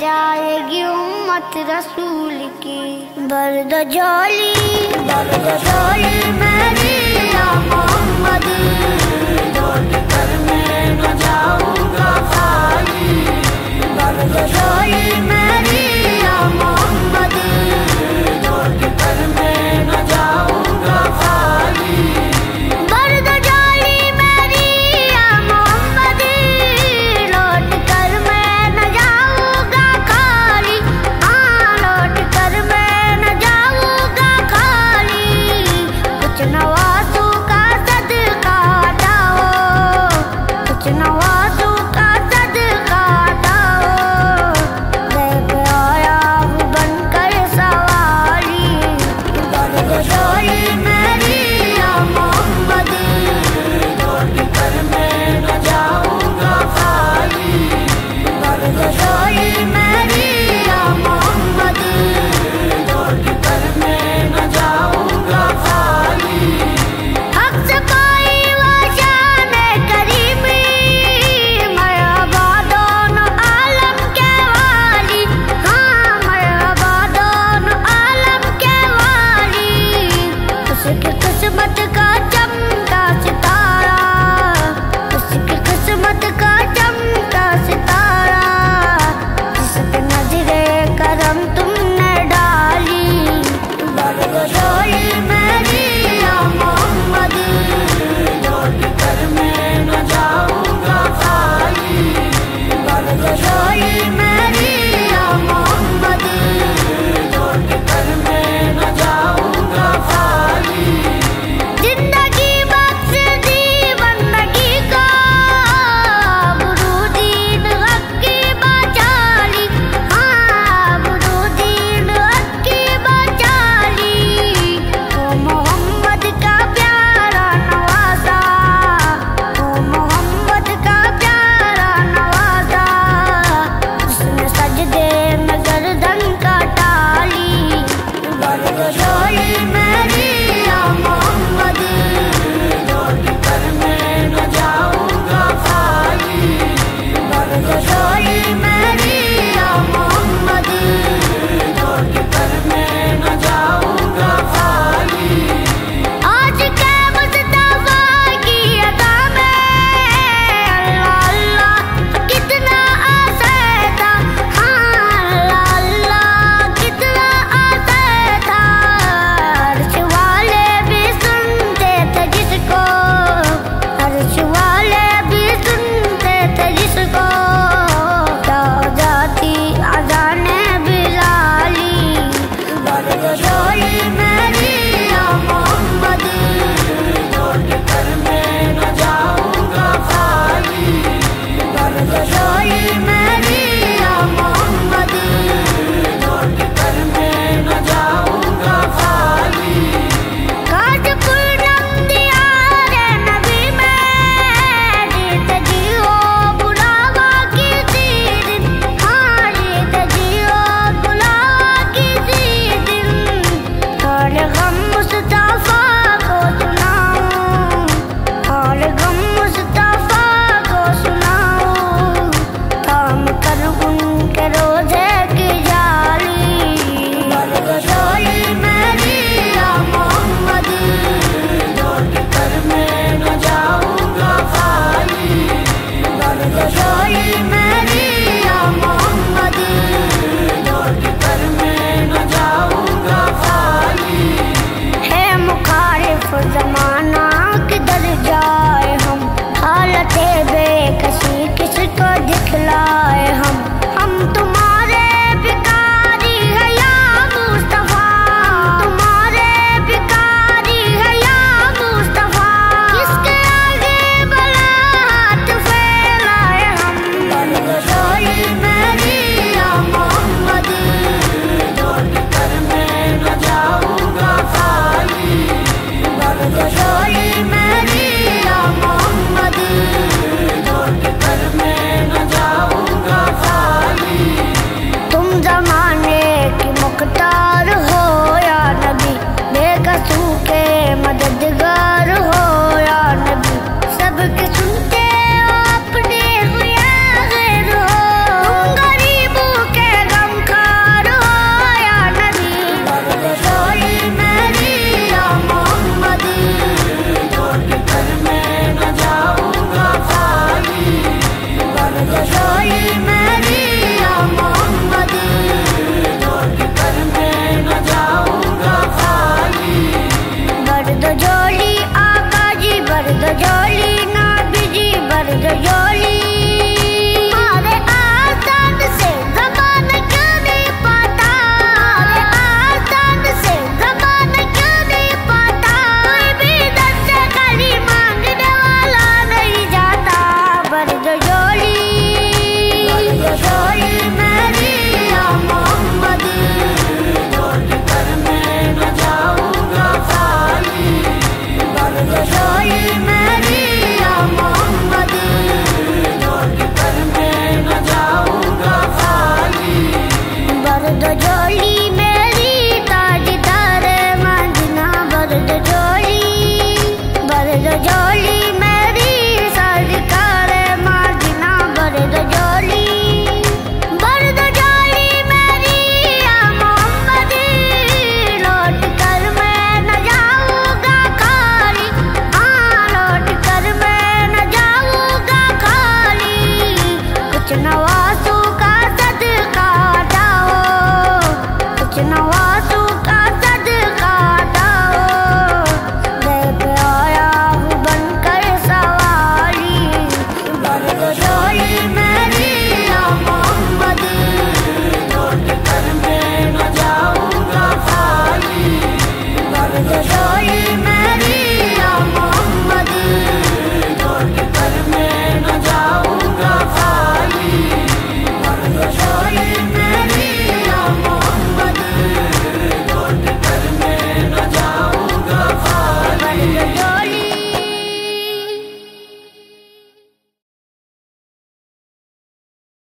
जाएगी उम्मत रसूल की, बर्दो झोली।